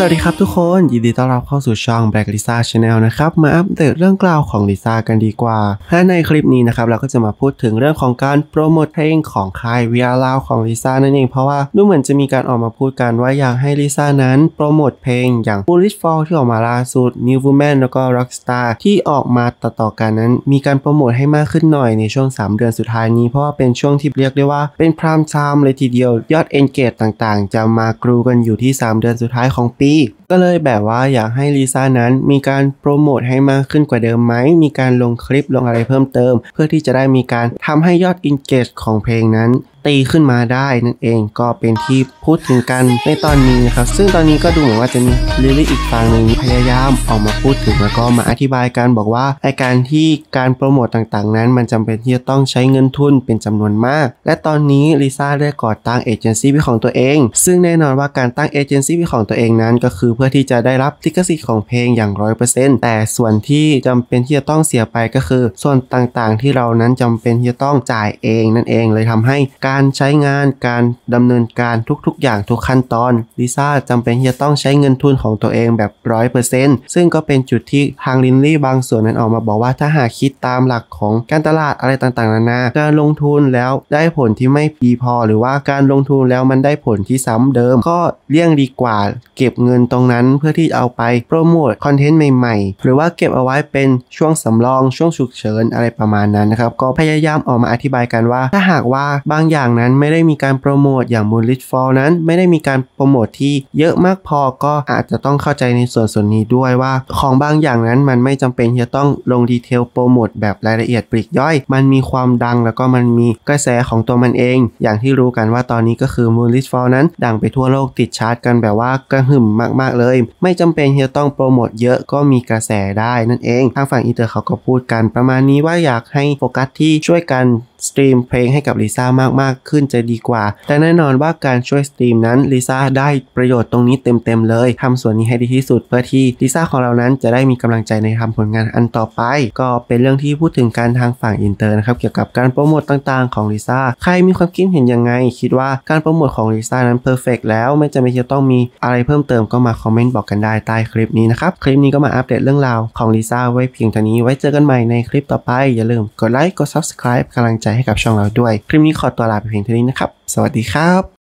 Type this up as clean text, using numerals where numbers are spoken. สวัสดีครับทุกคนยินดีต้อนรับเข้าสู่ช่อง Black Lisa Channel นะครับมาอัปเดตเรื่องกล่าวของลิซ่ากันดีกว่าและในคลิปนี้นะครับเราก็จะมาพูดถึงเรื่องของการโปรโมทเพลงของค่ายวีอาร์ลาวของลิซ่านั่นเองเพราะว่าดูเหมือนจะมีการออกมาพูดกันว่าอยากให้ลิซ่านั้นโปรโมทเพลงอย่าง Bullet For ที่ออกมาล่าสุด New Woman แล้วก็ Rock Star ที่ออกมาต่อๆกันนั้นมีการโปรโมทให้มากขึ้นหน่อยในช่วง3เดือนสุดท้ายนี้เพราะว่าเป็นช่วงที่เรียกได้ว่าเป็นพรามไทม์เลยทีเดียวยอด Engage ต่างๆจะมากรูกันอยู่ที่3เดือนสุดท้ายของปีก็เลยแบบว่าอยากให้ลิซ่านั้นมีการโปรโมทให้มากขึ้นกว่าเดิมไหมมีการลงคลิปลงอะไรเพิ่มเติมเพื่อที่จะได้มีการทำให้ยอด Engage ของเพลงนั้นตีขึ้นมาได้นั่นเองก็เป็นที่พูดถึงกันในตอนนี้นะครับซึ่งตอนนี้ก็ดูเหมือนว่าจะมีลิลลี่อีกฝั่งหนึ่งพยายามออกมาพูดถึงแล้วก็มาอธิบายการบอกว่าไอการที่การโปรโมตต่างๆนั้นมันจำเป็นที่จะต้องใช้เงินทุนเป็นจำนวนมากและตอนนี้ลิซ่าได้ก่อตั้งเอเจนซี่เป็นของตัวเองซึ่งแน่นอนว่าการตั้งเอเจนซี่เป็นของตัวเองนั้นก็คือเพื่อที่จะได้รับลิขสิทธิ์ของเพลงอย่าง 100% แต่ส่วนที่จำเป็นที่จะต้องเสียไปก็คือส่วนต่างๆที่เรานั้นจำเป็นที่จะต้องจ่ายเองนั่นเองเลยทำให้การใช้งานการดำเนินการทุกๆอย่างทุกขั้นตอนลิซ่าจำเป็นที่จะต้องใช้เงินทุนของตัวเองแบบ 100% ซึ่งก็เป็นจุดที่ทางลิลลี่บางส่วนนั้นออกมาบอกว่าถ้าหากคิดตามหลักของการตลาดอะไรต่างๆนานาการลงทุนแล้วได้ผลที่ไม่ดีพอหรือว่าการลงทุนแล้วมันได้ผลที่ซ้ำเดิมก็เลี่ยงดีกว่าเก็บเงินตรงนั้นเพื่อที่จะเอาไปโปรโมทคอนเทนต์ใหม่ๆหรือว่าเก็บเอาไว้เป็นช่วงสำรองช่วงฉุกเฉินอะไรประมาณนั้นนะครับก็พยายามออกมาอธิบายกันว่าถ้าหากว่าบางอย่างนั้นไม่ได้มีการโปรโมทอย่าง Bullet For นั้นไม่ได้มีการโปรโมทที่เยอะมากพอก็อาจจะต้องเข้าใจในส่วนนี้ด้วยว่าของบางอย่างนั้นมันไม่จำเป็นที่จะต้องลงดีเทลโปรโมทแบบรายละเอียดปลีกย่อยมันมีความดังแล้วก็มันมีกระแสของตัวมันเองอย่างที่รู้กันว่าตอนนี้ก็คือ Bullet For นั้นดังไปทั่วโลกติดชาร์ตกันแบบว่ากระหึ่มมากๆเลยไม่จำเป็นที่จะต้องโปรโมทเยอะก็มีกระแสได้นั่นเองทางฝั่งอินเตอร์เขาก็พูดกันประมาณนี้ว่าอยากให้โฟกัสที่ช่วยกันสตรีมเพลงให้กับลิซ่ามากๆขึ้นจะดีกว่าแต่แน่นอนว่าการช่วยสตรีมนั้นลิซ่าได้ประโยชน์ตรงนี้เต็มๆเลยทำส่วนนี้ให้ดีที่สุดเพื่อที่ลิซ่าของเรานั้นจะได้มีกำลังใจในทำผลงานอันต่อไปก็เป็นเรื่องที่พูดถึงการทางฝั่งอินเตอร์นะครับเกี่ยวกับการโปรโมทต่างๆของลิซ่าใครมีความคิดเห็นยังไงคิดว่าการโปรโมทของลิซ่านั้นเพอร์เฟกแล้วไม่จำเป็นจะต้องมีอะไรเพิ่มเติมก็มาคอมเมนต์บอกกันได้ใต้คลิปนี้นะครับคลิปนี้ก็มาอัปเดตเรื่องราวของลิซ่าไว้เพียงเท่านี้ไว้เจอกันใหม่ในคลิปต่อไปอย่าลืมกดไลค์กด Subscribe กำลังใจให้กับช่องเราด้วยคลิปนี้ขอตัวลาไปเพียงเท่านี้นะครับสวัสดีครับ